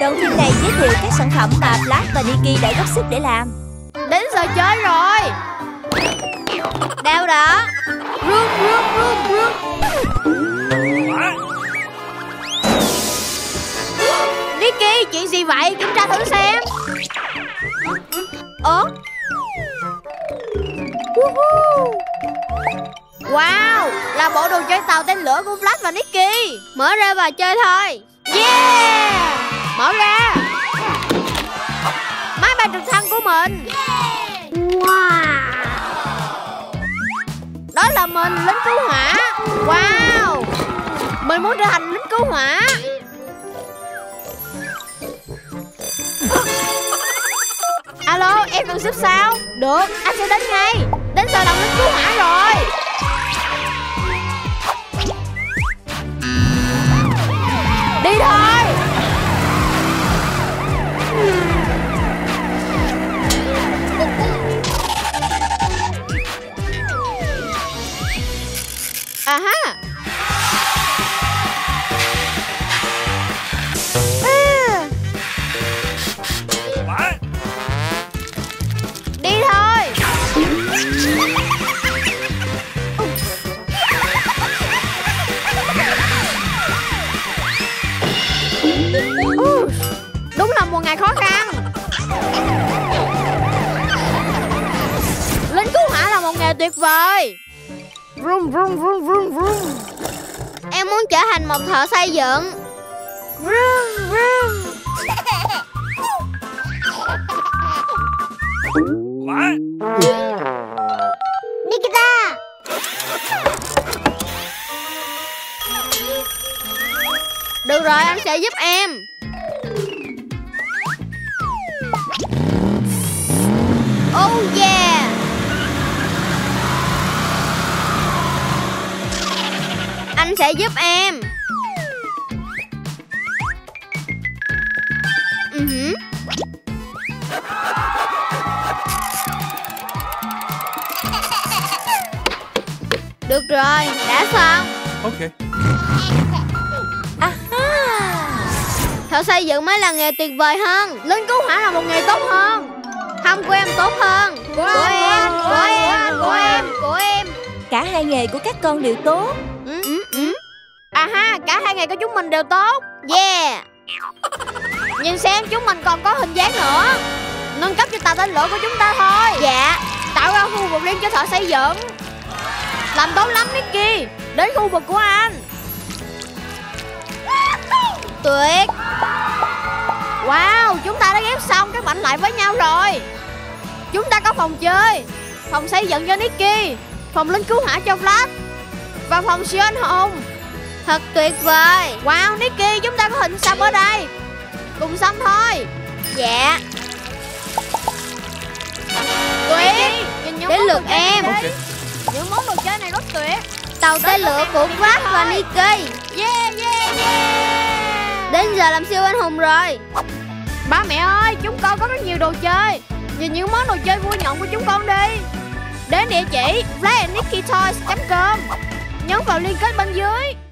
Đoạn phim này giới thiệu các sản phẩm mà Vlad và Niki đã góp sức để làm. Đến giờ chơi rồi. Đâu đó? Run run run run. Niki, chuyện gì vậy? Kiểm tra thử xem. Ủa? Wow, là bộ đồ chơi tàu tên lửa của Vlad và Niki. Mở ra và chơi thôi. Yeah, mở ra. Máy bay trực thăng của mình. Wow, đó là mình, lính cứu hỏa. Wow, mình muốn trở thành lính cứu hỏa. Alo, em cần giúp sao? Được, anh sẽ đến ngay. Đến giờ làm lính cứu hỏa rồi. Đi thôi. À ha. Đúng là một ngày khó khăn. Lính cứu hỏa là một nghề tuyệt vời. Vroom, vroom, vroom, vroom, vroom. Em muốn trở thành một thợ xây dựng. Vroom, vroom. Nikita. Được rồi, anh sẽ giúp em. Oh yeah. Anh sẽ giúp em. Được rồi, đã xong. Ok. Thợ xây dựng mới là nghề tuyệt vời hơn. Lính cứu hỏa là một nghề tốt hơn. Không, của em tốt hơn. Của em. Cả hai nghề của các con đều tốt. À ha, cả hai nghề của chúng mình đều tốt. Yeah. Nhìn xem, chúng mình còn có hình dáng nữa. Nâng cấp cho tàu tên lửa của chúng ta thôi. Dạ. Tạo ra khu vực riêng cho thợ xây dựng. Làm tốt lắm Niki. Đến khu vực của anh. Tuyệt. Wow, chúng ta đã ghép xong các mảnh lại với nhau rồi. Chúng ta có phòng chơi, phòng xây dựng cho Niki, phòng lính cứu hỏa cho Vlad và phòng siêu anh hùng. Thật tuyệt vời. Wow Niki, chúng ta có hình xăm ở đây. Cùng xăm thôi. Dạ. Tuyệt. Đến lượt em. Những món đồ chơi này rất tuyệt. Tàu tên lửa của Vlad và Niki. Yeah yeah yeah. Đến giờ làm siêu anh hùng rồi. Ba mẹ ơi, chúng con có rất nhiều đồ chơi. Nhìn những món đồ chơi vui nhộn của chúng con đi. Đến địa chỉ vladnickytoy.com. Nhấn vào liên kết bên dưới.